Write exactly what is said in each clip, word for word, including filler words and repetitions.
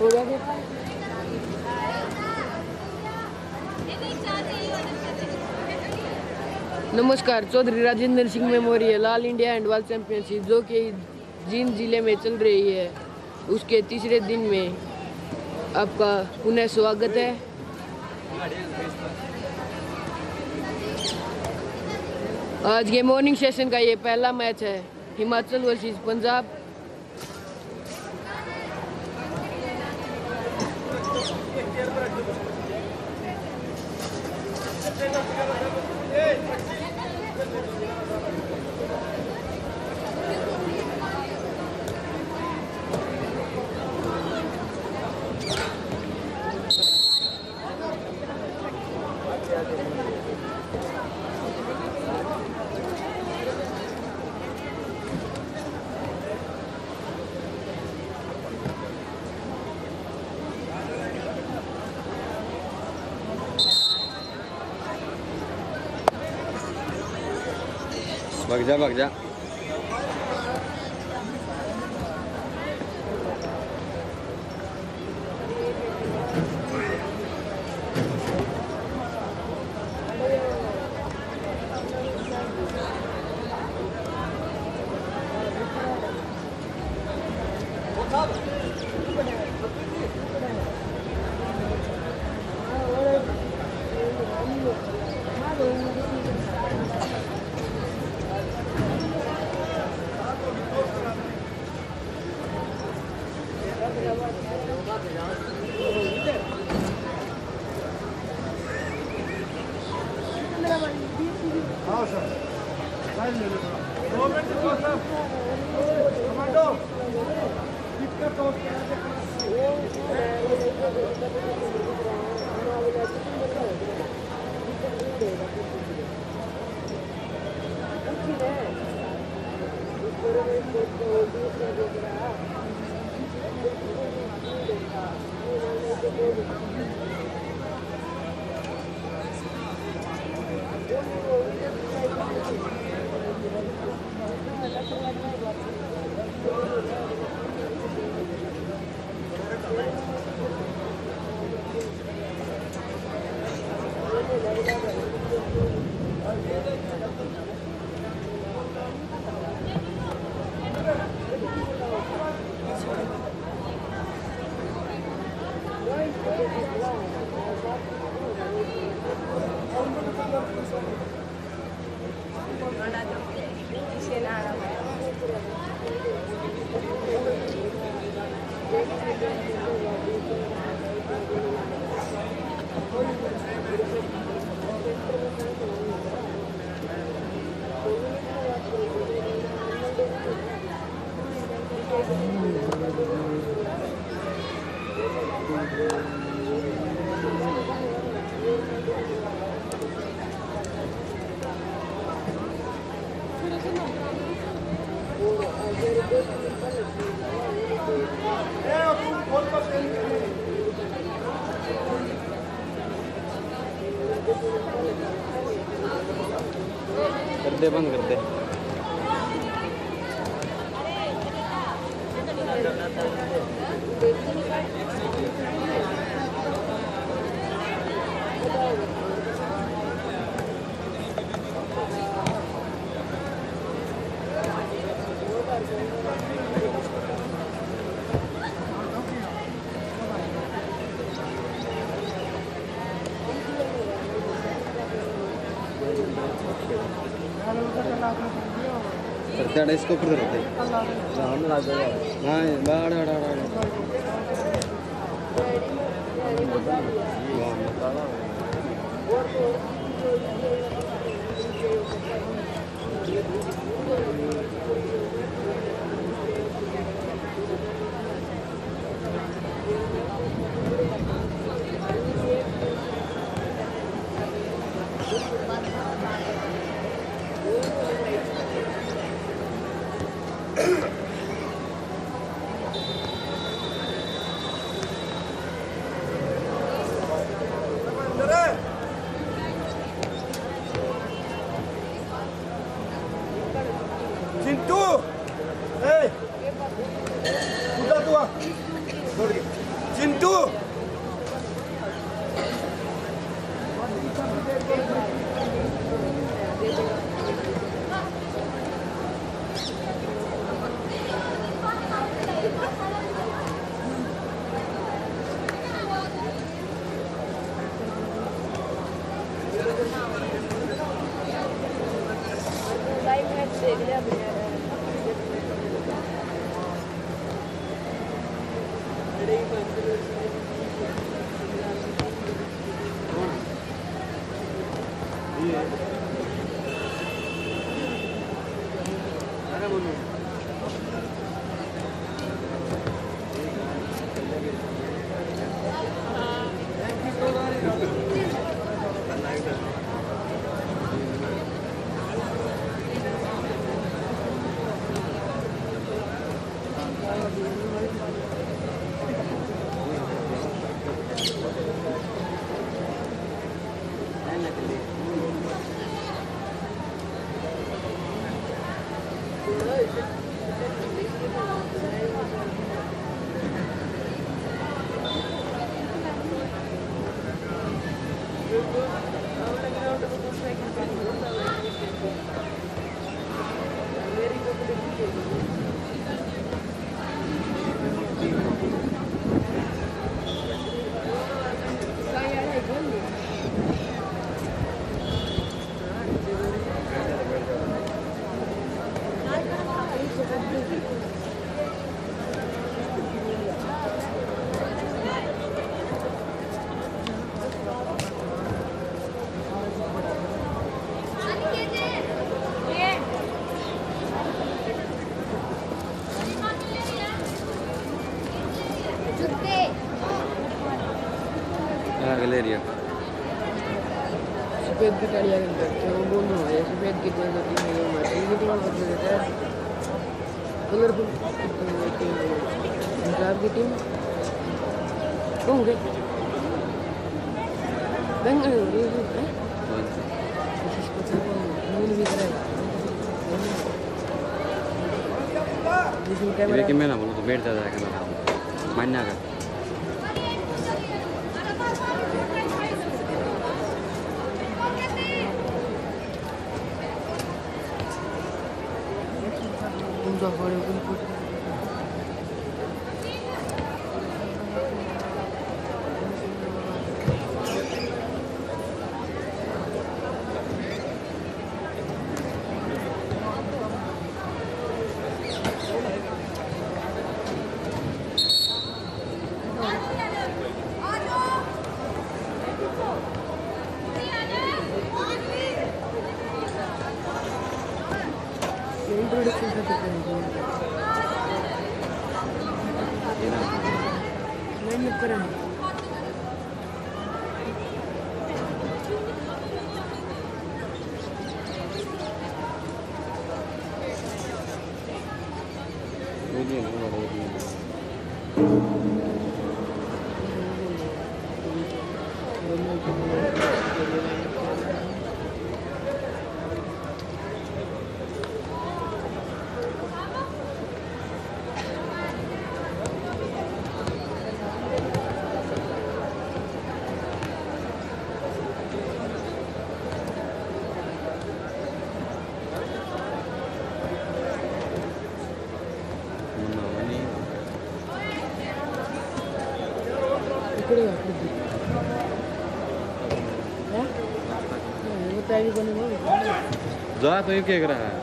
हो गया जी। नमस्कार, Chaudhary Rajendra Singh memorial all India handball championship जो कि जींद जिले में चल रही है, उसके तीसरे दिन में आपका पुनः स्वागत है। आज के मॉर्निंग सेशन का ये पहला मैच है, हिमाचल वर्सेस पंजाब। भाग जा भाग जा दे बंद कर दे। करते इसको ऊपर करते चिंटू, ए, उधर तू आ, चिंटू सफेद की ताड़ियाँ करते वो बोल रहा है सफेद की ताड़ियाँ करती है वो मारती है तो वो बदल देता है कलरफुल पंजाब की टीम कौन गई बंगल ये है इसको तो मूल भी कराएगा लेकिन मैं ना बोलूँ तो बैठ जाता है क्या ना मानना का तो हमारे ऊपर कुछ ज़रा तो ये क्या कर रहा है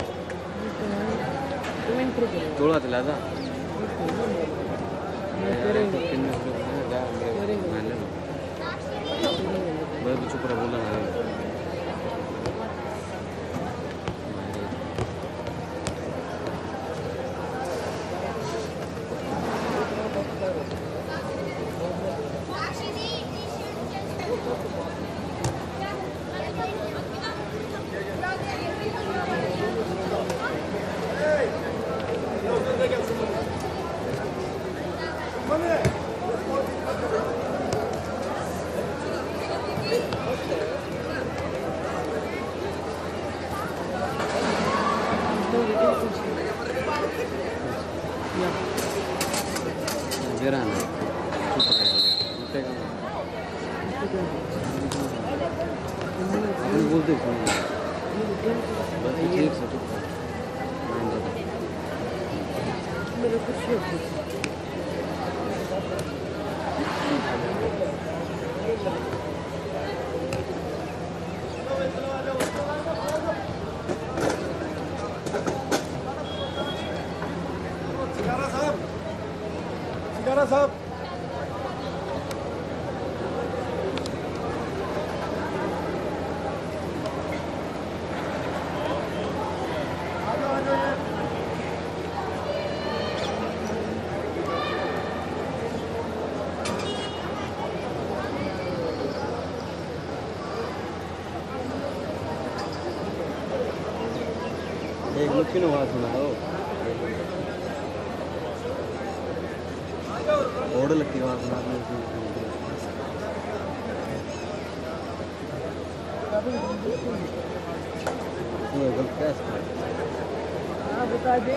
थोड़ा चला था बस तो चुप रहा बोलना है Verano. सिकारा साहब एक लोग क्यों आवाज़ सुना हो ऑर्डर लगती है आवाज़ सुना बता दे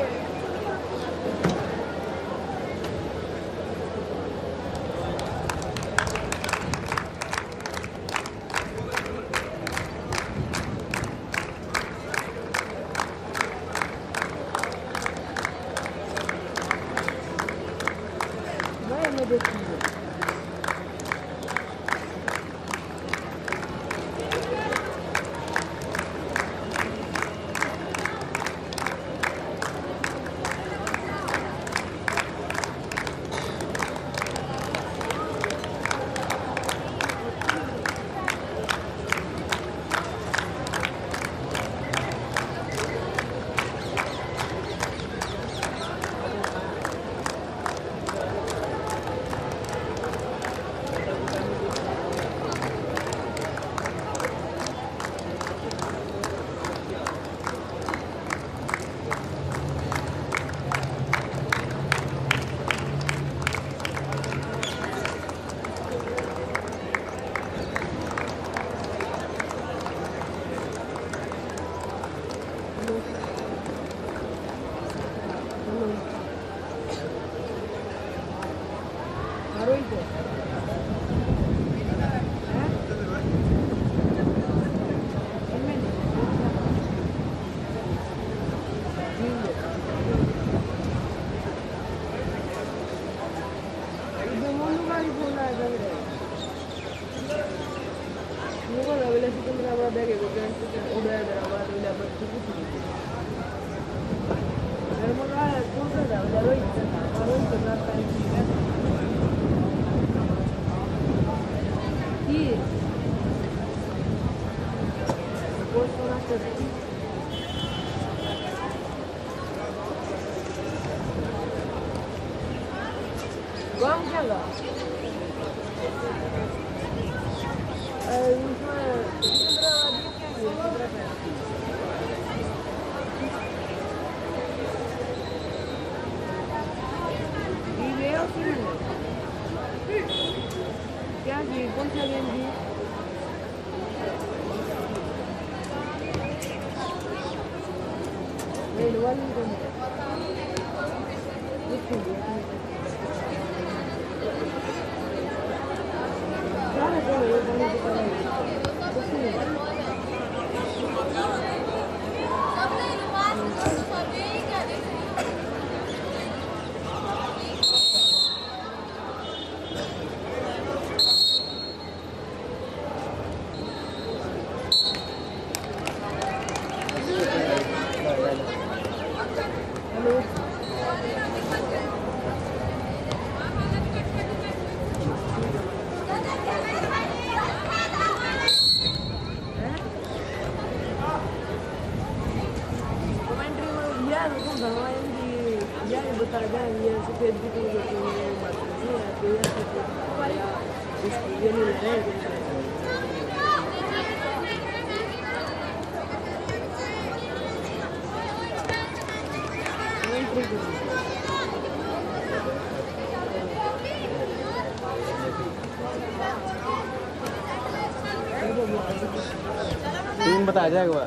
बता जाएगा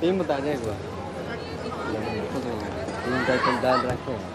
टीम बता जाएगा टीम का कल डाल रखे हैं।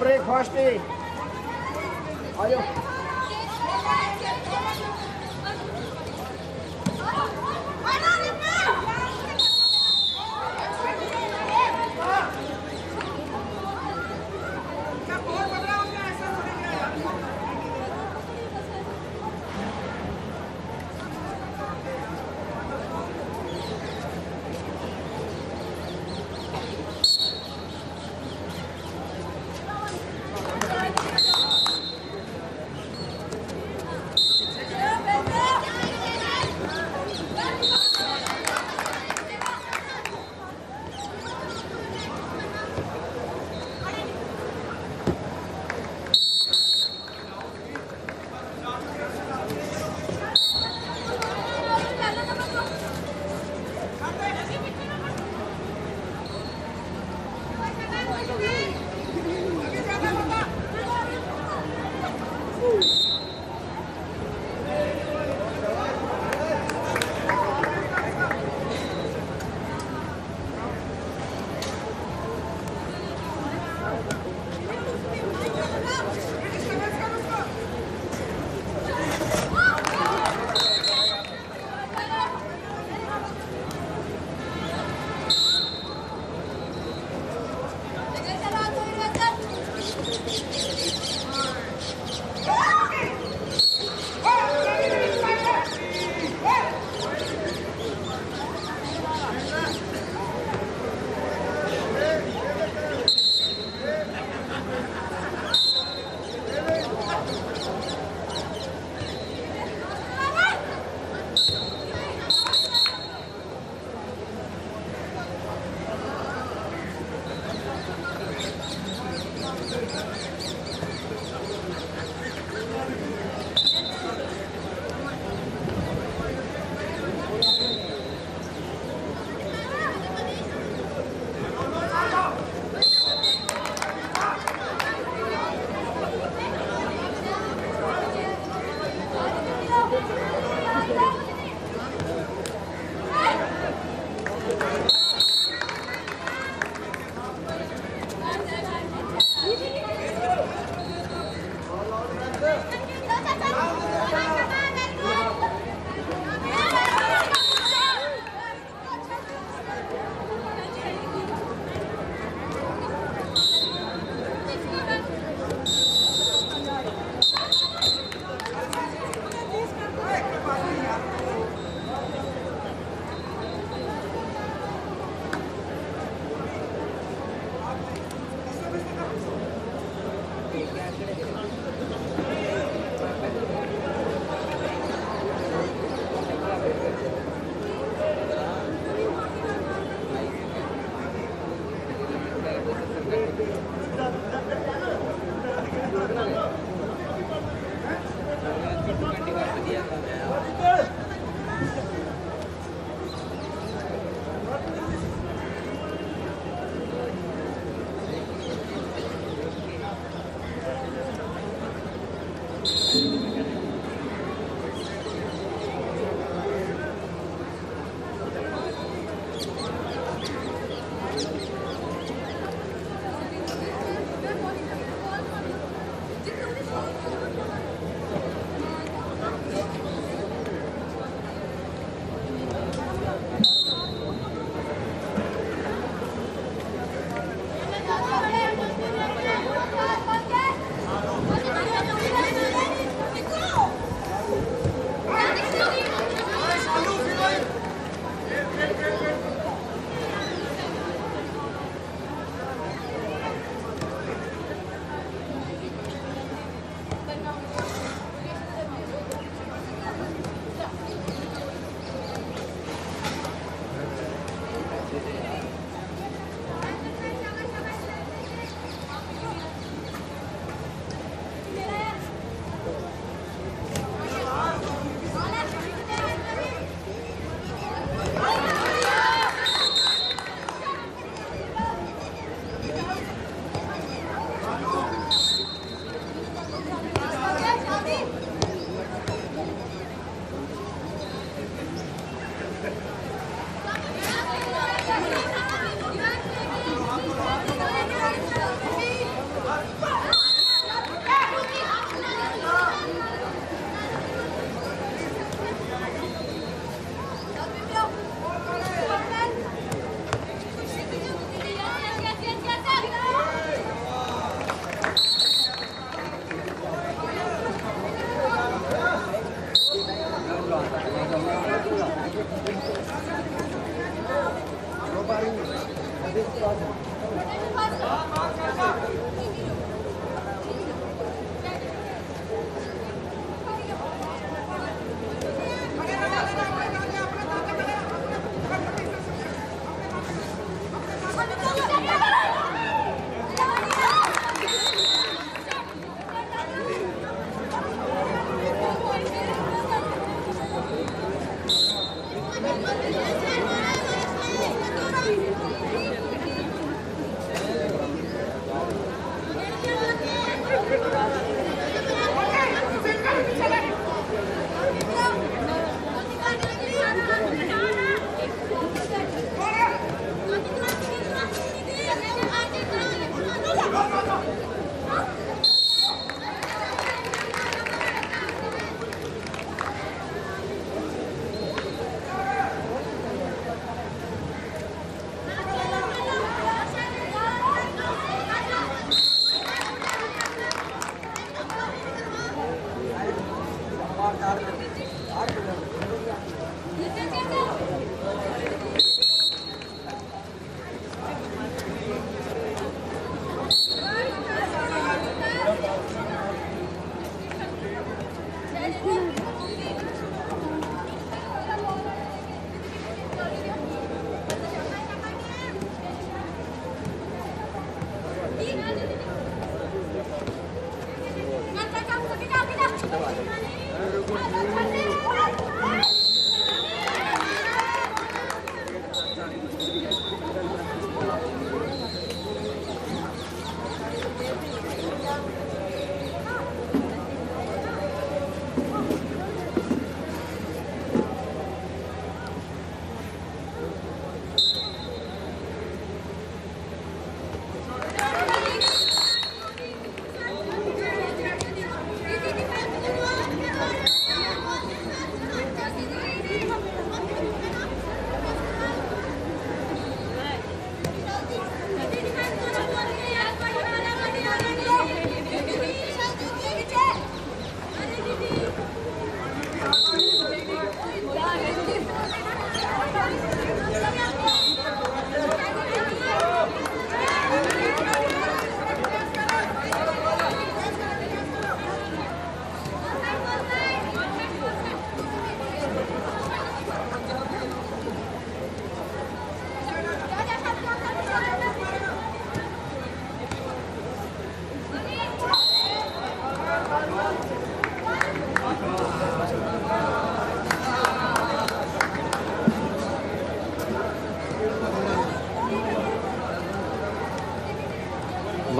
ब्रेकफास्ट आयो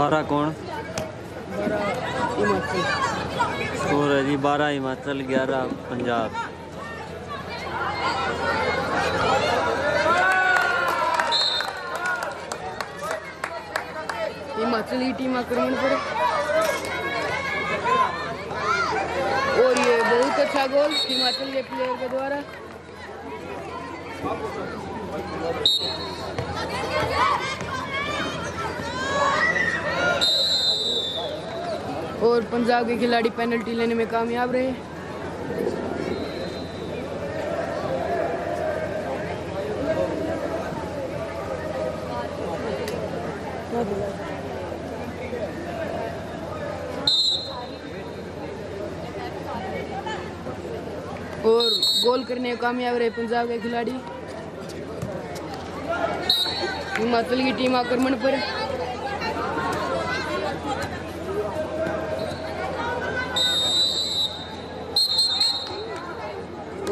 बारह कौन? स्कोर है जी बारह हिमाचल, ग्यारह पंजाब। हिमाचली टीम आक्रमण पर और ये बहुत अच्छा गोल हिमाचल के प्लेयर के द्वारा। और पंजाब के खिलाड़ी पेनल्टी लेने में कामयाब रहे। और गोल करने में कामयाब रहे पंजाब के खिलाड़ी। हिमाचल की टीम आक्रमण पर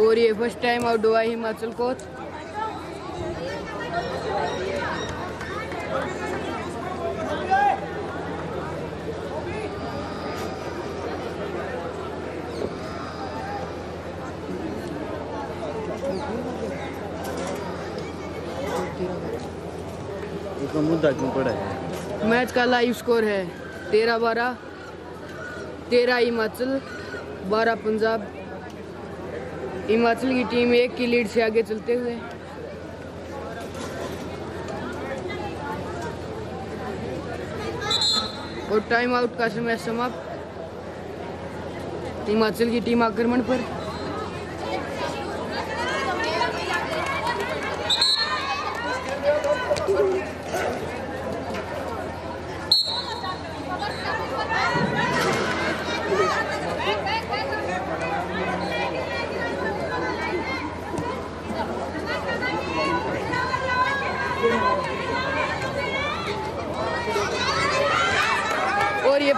और ये फर्स्ट टाइम आउट हुआ हिमाचल को। मुद्दा क्यों पड़ा है? मैच का लाइव स्कोर है तेरह बारह, तेरह हिमाचल बारह पंजाब। हिमाचल की टीम एक की लीड से आगे चलते हुए। और टाइम आउट का समय समाप्त। हिमाचल की टीम आक्रमण पर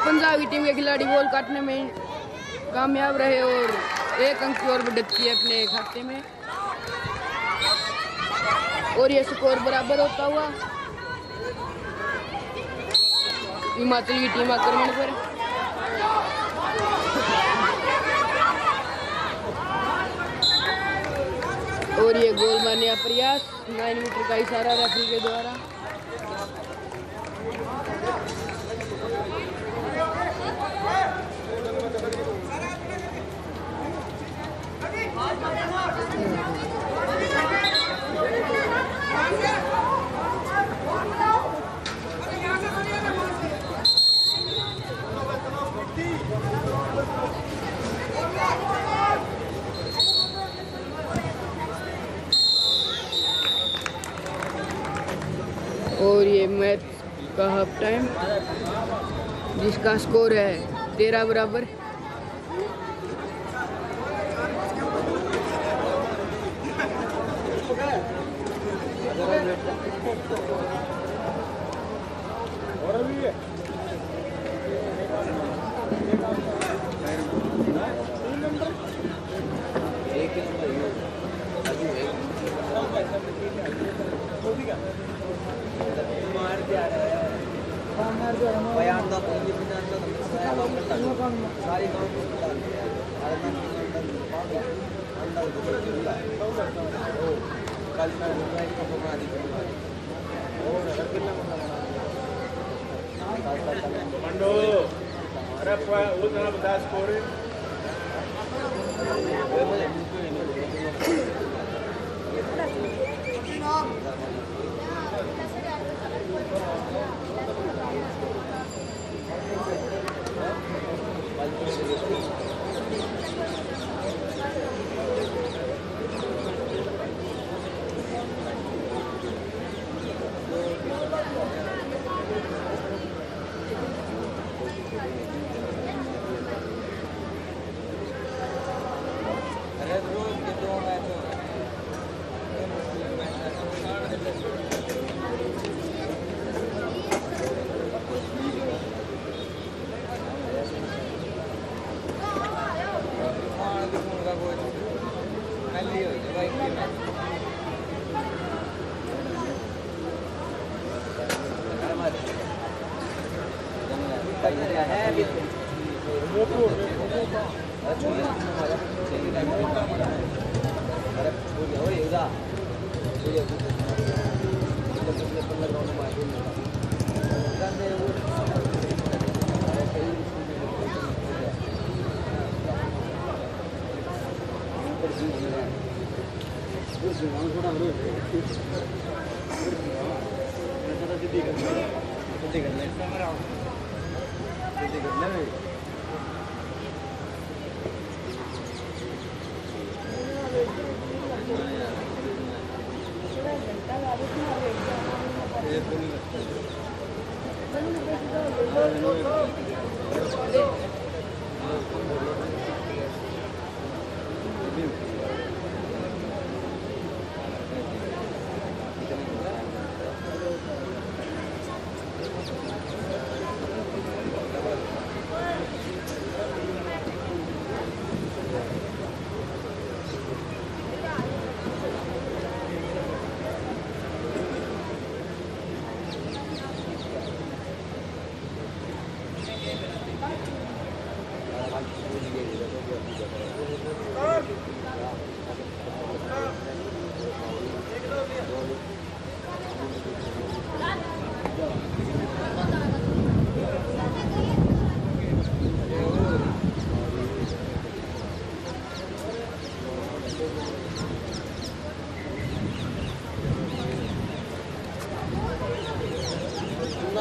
पंजाब की टीम के खिलाड़ी बॉल काटने में कामयाब रहे और एक अंक की ओर बढ़त की अपने खाते में और यह स्कोर बराबर होता हुआ हिमाचल की टीम आक्रमण पर। और ये गोल मारने का प्रयास नाइन मीटर का इशारा रेफरी के द्वारा। और ये मैच का हाफ टाइम जिसका स्कोर है तेरह बराबर।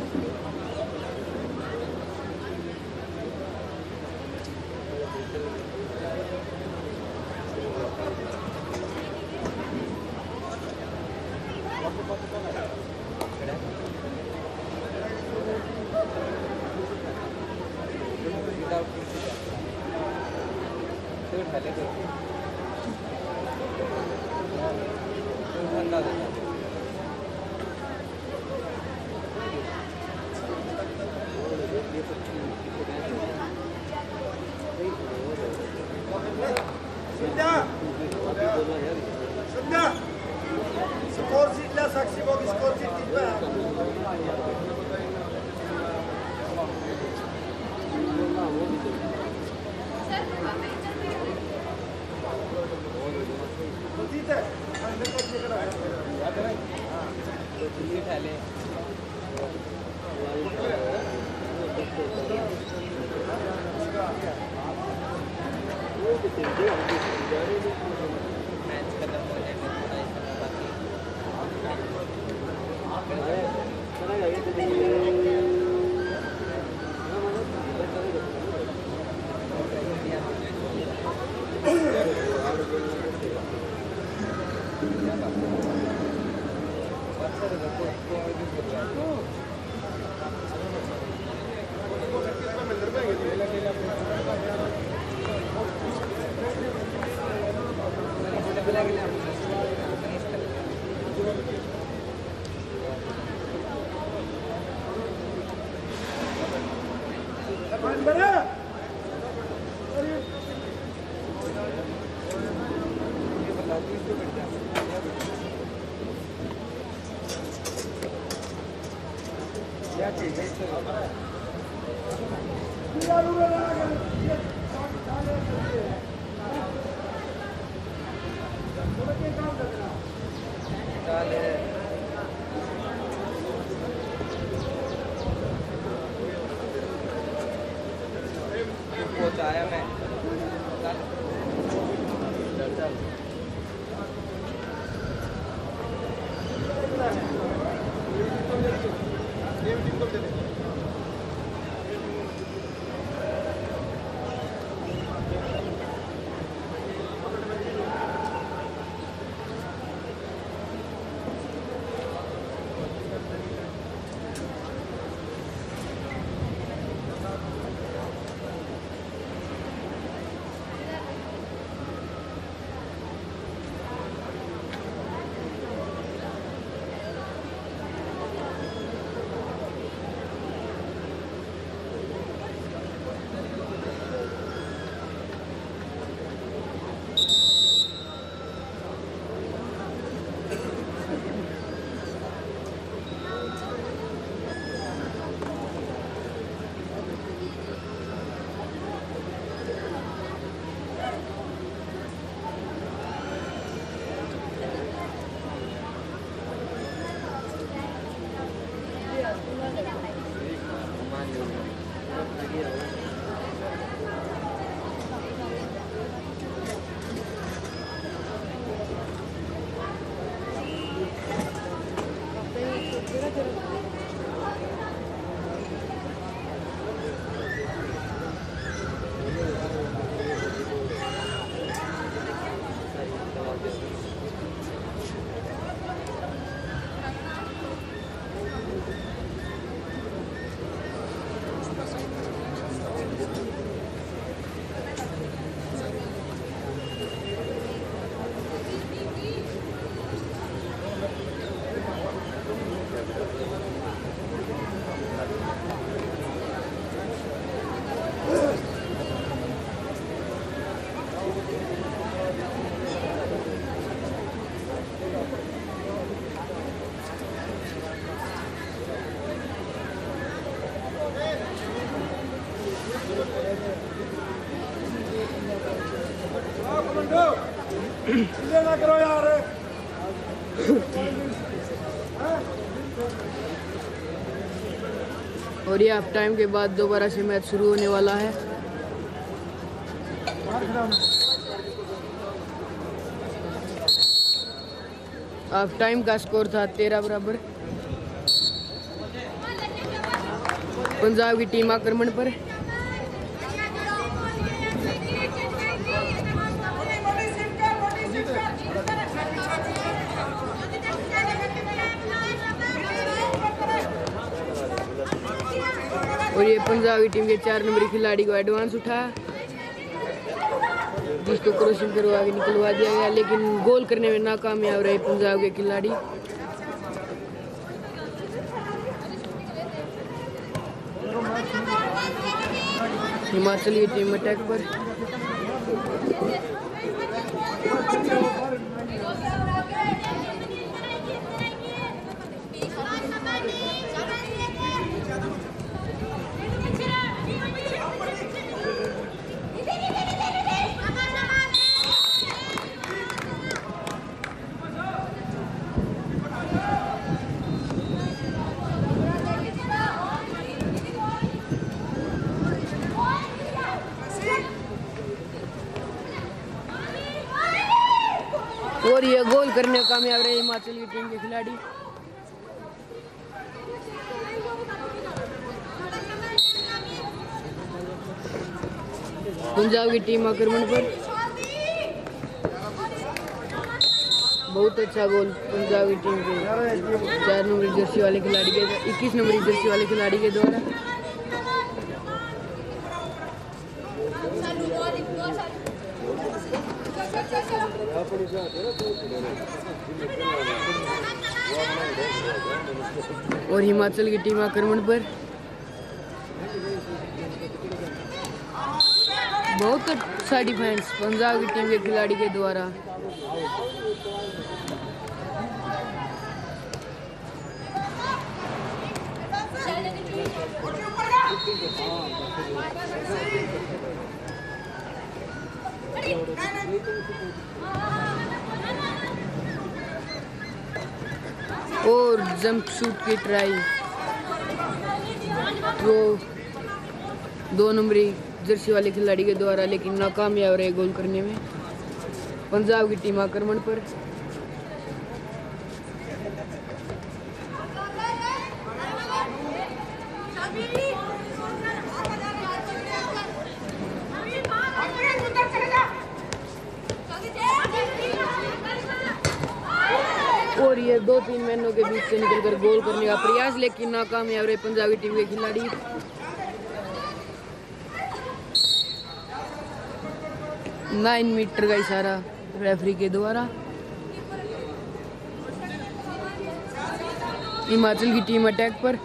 Thank you. और ये हाफ टाइम के बाद दोबारा से मैच शुरू होने वाला है। हाफ टाइम का स्कोर था तेरह बराबर। पंजाब की टीम आक्रमण पर। और ये पंजाबी टीम के चार नंबरी खिलाड़ी को एडवांस उठाया। जिसको क्रॉसिंग करवा के निकलवा दिया गया, लेकिन गोल करने में नाकामयाब रहे पंजाब के खिलाड़ी। हिमाचली टीम अटैक पर। और ये गोल करने में कामयाब रहे हिमाचल की टीम के खिलाड़ी। पंजाब की टीम आक्रमण पर, बहुत अच्छा गोल पंजाब की टीम के चार नंबर जर्सी वाले खिलाड़ी के इक्कीस नंबर जर्सी वाले खिलाड़ी के द्वारा। और हिमाचल की टीम आक्रमण पर, बहुत अच्छा डिफेंस पंजाब की टीम के खिलाड़ी के द्वारा। और जंप शूट की ट्राई, वो दो नंबरी जर्सी वाले खिलाड़ी के द्वारा, लेकिन नाकामयाब रहे गोल करने में। पंजाब की टीम आक्रमण पर, और ये दो तीन मैनों के बीच से निकलकर गोल करने का प्रयास, लेकिन नाकामयाब रहे पंजाबी टीम के खिलाड़ी। नाइन मीटर का इशारा रेफरी के द्वारा। हिमाचल की टीम अटैक पर।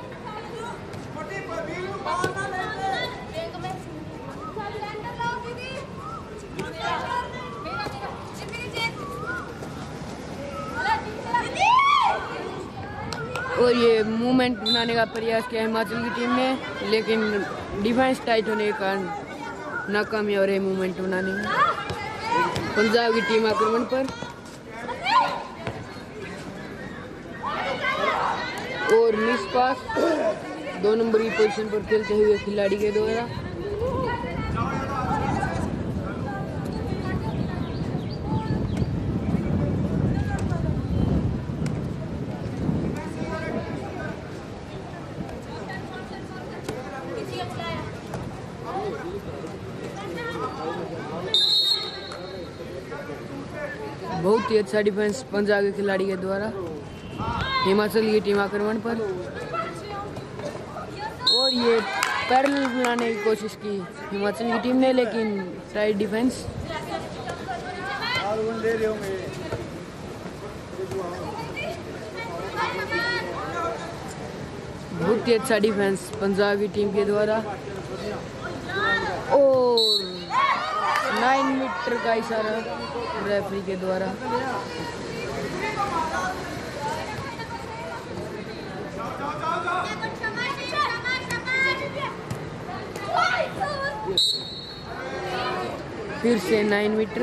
और ये मूवमेंट बनाने का प्रयास किया हिमाचल की टीम ने, लेकिन डिफेंस टाइट होने के कारण नाकामयाब रहे मूवमेंट बनाने में। पंजाब की टीम आक्रमण पर, और मिस पास दो नंबर की पोजीशन पर खेलते हुए खिलाड़ी के द्वारा। बहुत ही अच्छा डिफेंस पंजाब के खिलाड़ी के द्वारा। हिमाचल की टीम आक्रमण पर, और ये पैरेलल बनाने की कोशिश की हिमाचल की टीम ने, लेकिन टाइट डिफेंस। बहुत ही अच्छा डिफेंस पंजाब की टीम के द्वारा। और नाइन मीटर का इशारा रेफरी के द्वारा। फिर से नाइन मीटर।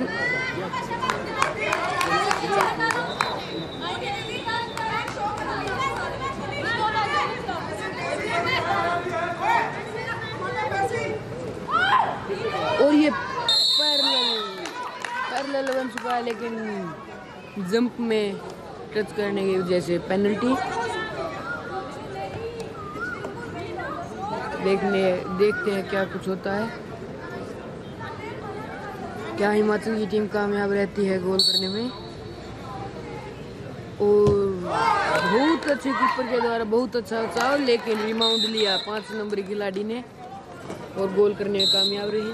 और ये पैरेलल बन चुका है, लेकिन जंप में टच करने की वजह से पेनल्टी। देखने देखते हैं क्या कुछ होता है। क्या हिमाचल की टीम कामयाब रहती है गोल करने में? और बहुत अच्छे कीपर के द्वारा बहुत अच्छा बचाव, लेकिन रिबाउंड लिया पाँच नंबर खिलाड़ी ने और गोल करने में कामयाब रही।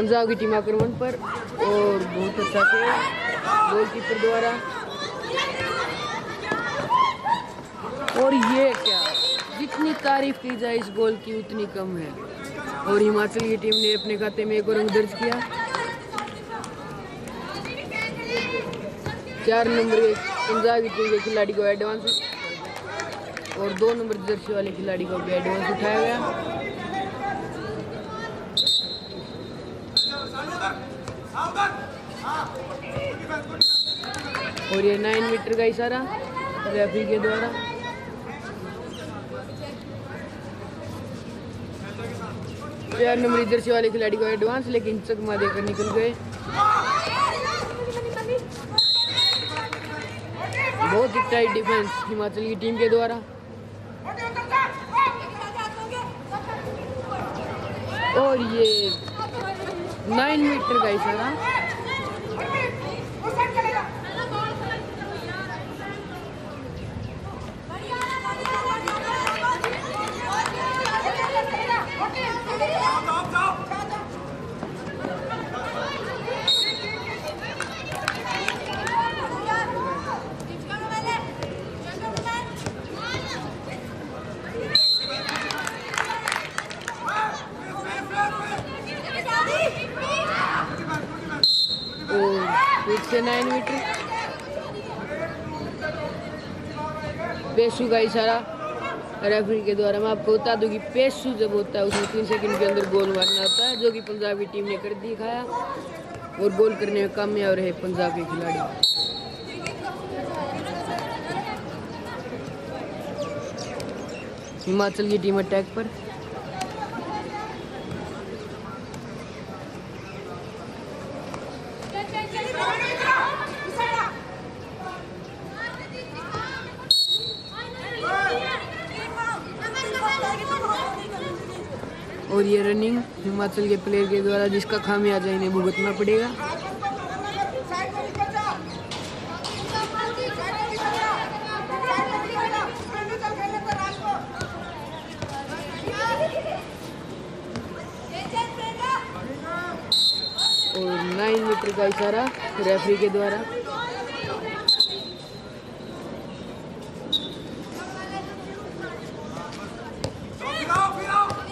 पंजाब की टीम आक्रमण पर और बहुत अच्छा खेल गोलकीपर द्वारा। और ये क्या, जितनी तारीफ की जाए इस गोल की उतनी कम है। और हिमाचल की टीम ने अपने खाते में एक और अंक दर्ज किया। चार नंबर के पंजाब की टीम के खिलाड़ी को एडवांस और दो नंबर जर्सी वाले खिलाड़ी को भी एडवांस उठाया गया। और ये नाइन मीटर का इशारा रेफरी के द्वारा। चार नंबर जर्सी वाले खिलाड़ी को एडवांस, लेकिन चकमा देकर निकल गए। बहुत ही टाइट डिफेंस हिमाचल की टीम के द्वारा। और ये नाइन मीटर का इशारा। नाइन मीटर पेशू का इशारा रेफरी के द्वारा। मैं आपको बता दूं कि पेशू जब होता है उसमें तीन सेकंड के अंदर गोल मारना होता है, जो कि पंजाब की टीम ने कर दिखाया और गोल करने में कामयाब रहे पंजाब के खिलाड़ी। हिमाचल की टीम अटैक पर। और ये रनिंग हिमाचल के प्लेयर के द्वारा, जिसका खामियाजा इन्हें भुगतना पड़ेगा। और नाइन मीटर का इशारा रेफरी के द्वारा।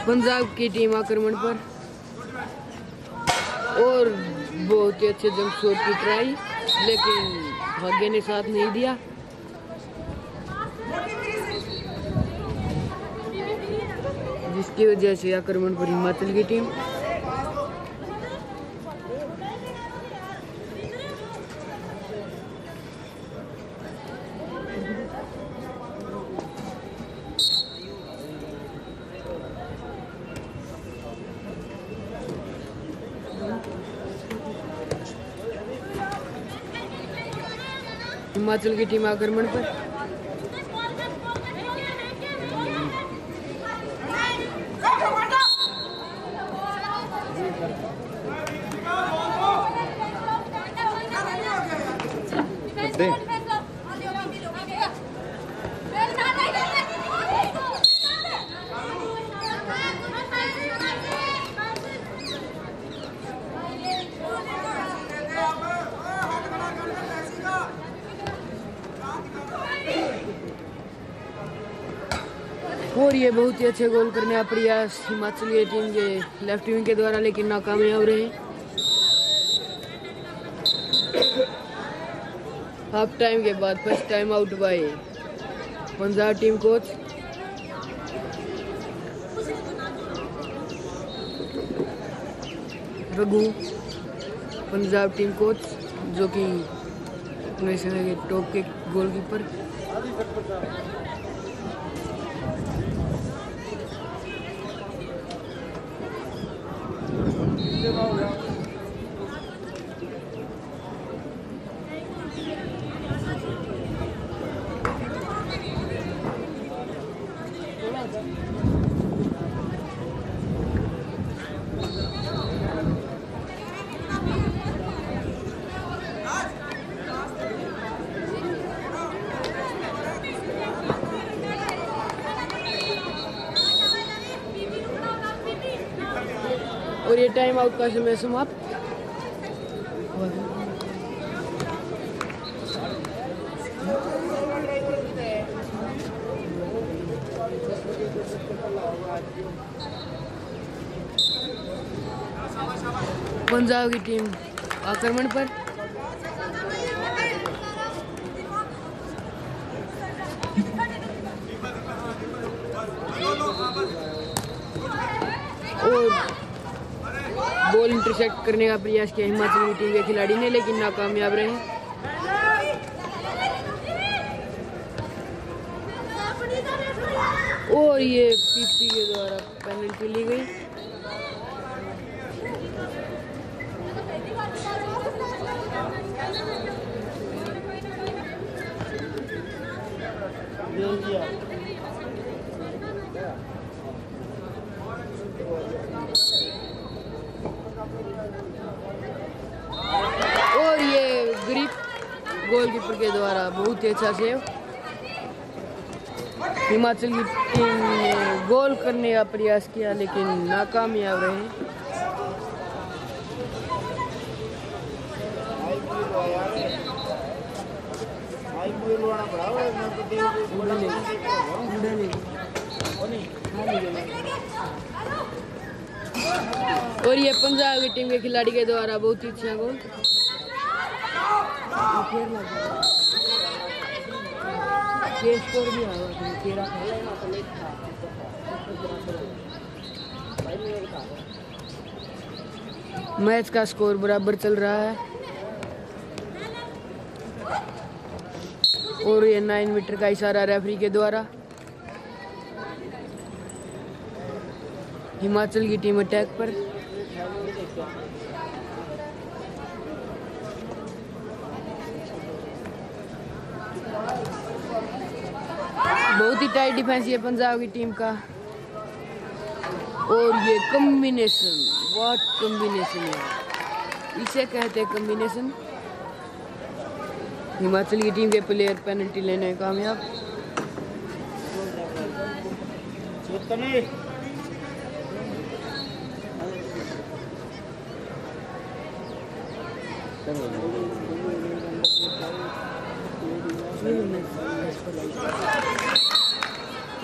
पंजाब की टीम आक्रमण पर और बहुत ही अच्छे जंप शॉट की ट्राई, लेकिन भाग्य ने साथ नहीं दिया। जिसकी वजह से आक्रमण पर हिमाचल की टीम। हिमाचल की टीम आक्रमण पर। और ये बहुत ही अच्छे गोल करने का प्रयास हिमाचल की टीम के लेफ्ट विंग के द्वारा, लेकिन नाकामयाब रहे। हाफ टाइम के बाद first time out by Punjab team coach. Raghu Punjab team coach, जो कि अपने समय के टॉप के गोलकीपर। और ये टाइम आउट का समय समाप्त। पंजाब की टीम आक्रमण पर और बॉल इंटरसेप्ट करने का प्रयास किया हिमाचल टीम के खिलाड़ी ने, लेकिन नाकामयाब रहे। और ये पीपी के द्वारा पेनल्टी ली गई। और ये ग्रिप गोलकीपर के द्वारा बहुत ही अच्छा सेव। हिमाचल की टीम ने गोल करने का प्रयास किया लेकिन नाकामयाब रहे। और ये पंजाब की टीम के खिलाड़ी के द्वारा बहुत ही अच्छा गोल। ये स्कोर भी आया था तेरा पहले ना तो लेट था भाई मेरे का मैच का स्कोर बराबर चल रहा है। और ये नाइन मीटर का इशारा रेफरी के द्वारा। हिमाचल की टीम अटैक पर। बहुत ही टाइट डिफेंस है पंजाब की टीम का। और ये कॉम्बिनेशन, व्हाट कॉम्बिनेशन है, इसे कहते हैं कॉम्बिनेशन। हिमाचल की टीम के प्लेयर पेनल्टी लेने कामयाब।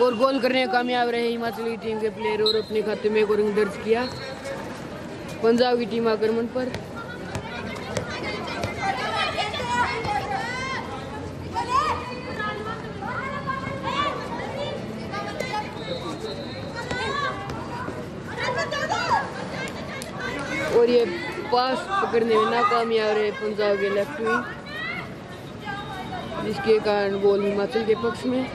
और गोल करने कामयाब रहे हिमाचल की टीम के प्लेयर और अपने खाते में रन दर्ज किया। पंजाब की टीम आक्रमण पर। और ये पास पकड़ने में नाकामयाब रहे पंजाब के लेफ्ट विंग, जिसके कारण गोल हिमाचल के पक्ष में।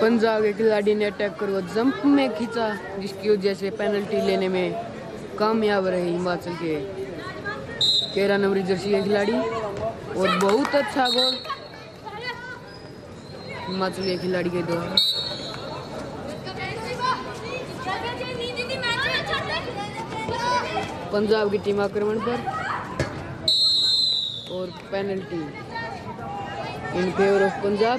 पंजाब के खिलाड़ी ने अटैक कर वो जंप में खींचा, जिसकी वजह से पेनल्टी लेने में कामयाब रहे हिमाचल के तेरह नंबर जर्सी के खिलाड़ी। और बहुत अच्छा गोल हिमाचल के खिलाड़ी के द्वारा। पंजाब की टीम आक्रमण पर और penalty in favour of Punjab.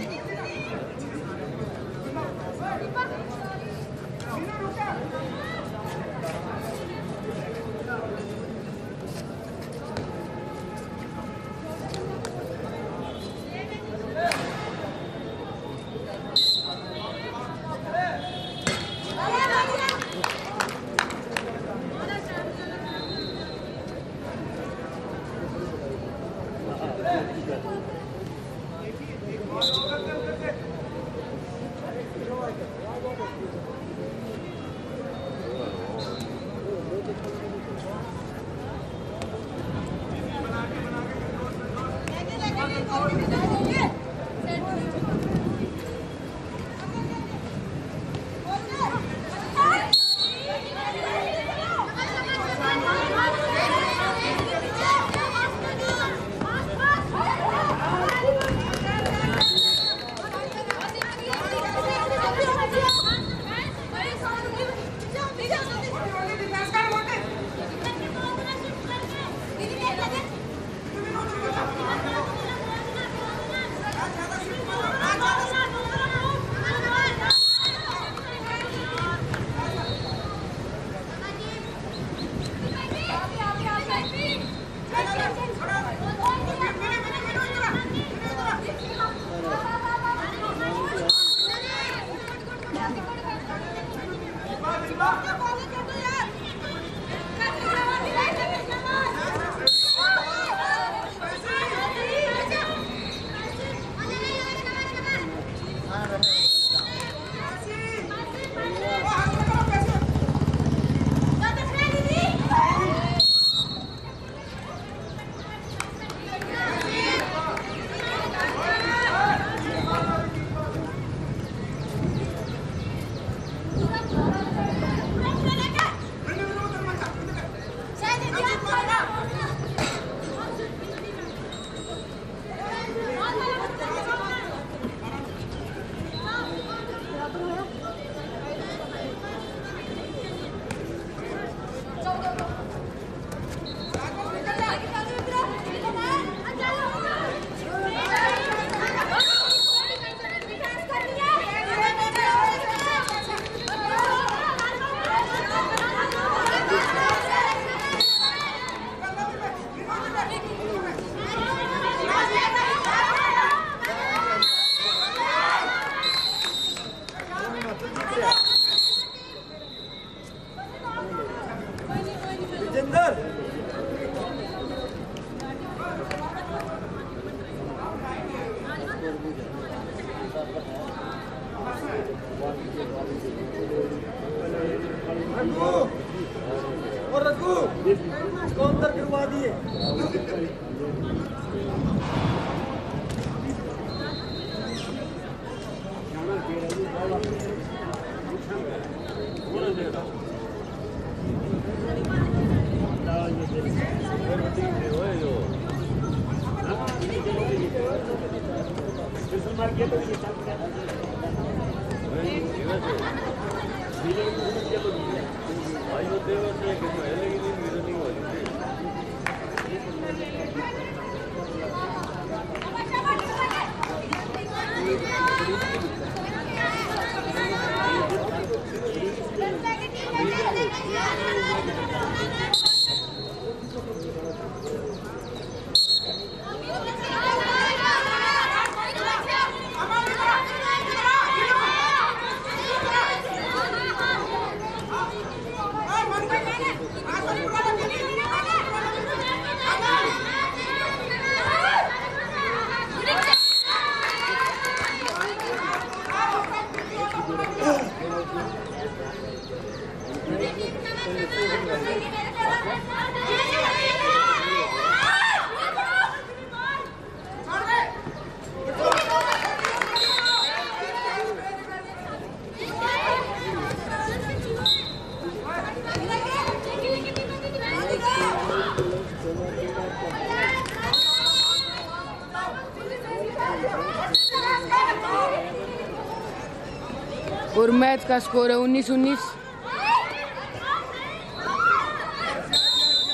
और मैच का स्कोर है उन्नीस उन्नीस।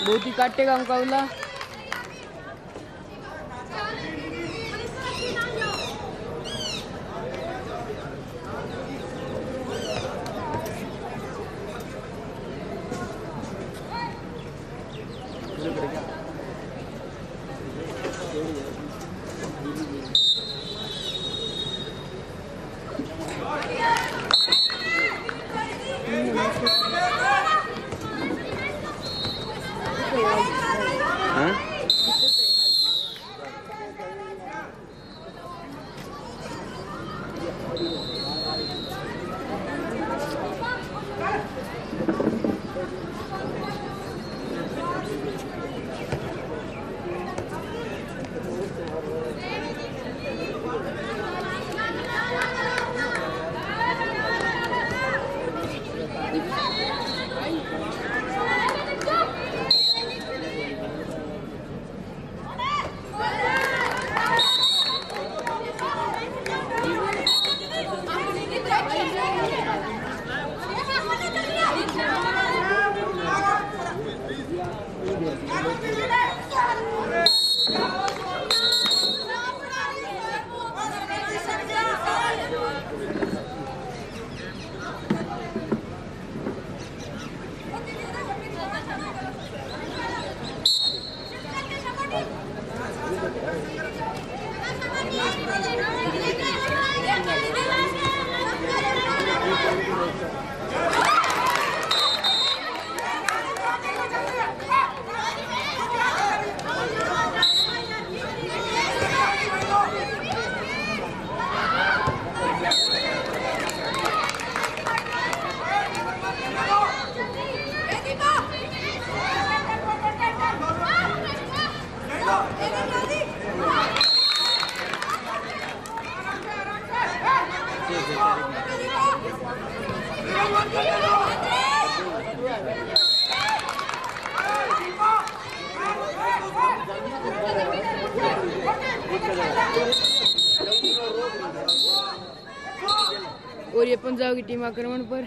बहुत ही काटे का मुकाबला। और ये पंजाब की टीम आक्रमण पर।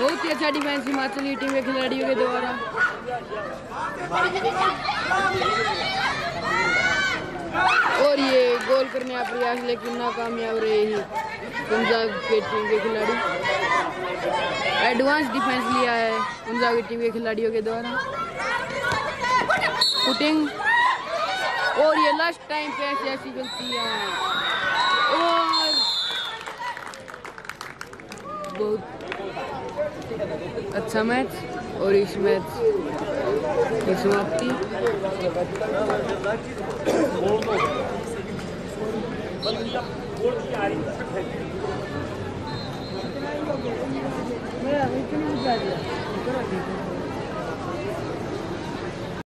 बहुत ही अच्छा डिफेंस हिमाचली टीम के खिलाड़ियों के द्वारा। और ये गोल करने का प्रयास लेकिन नाकामयाब रहे ही पंजाब के टीम के खिलाड़ी। एडवांस डिफेंस लिया है पंजाब की टीम के खिलाड़ियों के द्वारा। पुटिंग और ये लास्ट टाइम पे ऐसी ऐसी गलतियाँ और बहुत अच्छा मैच। और इस मैच की समाप्ति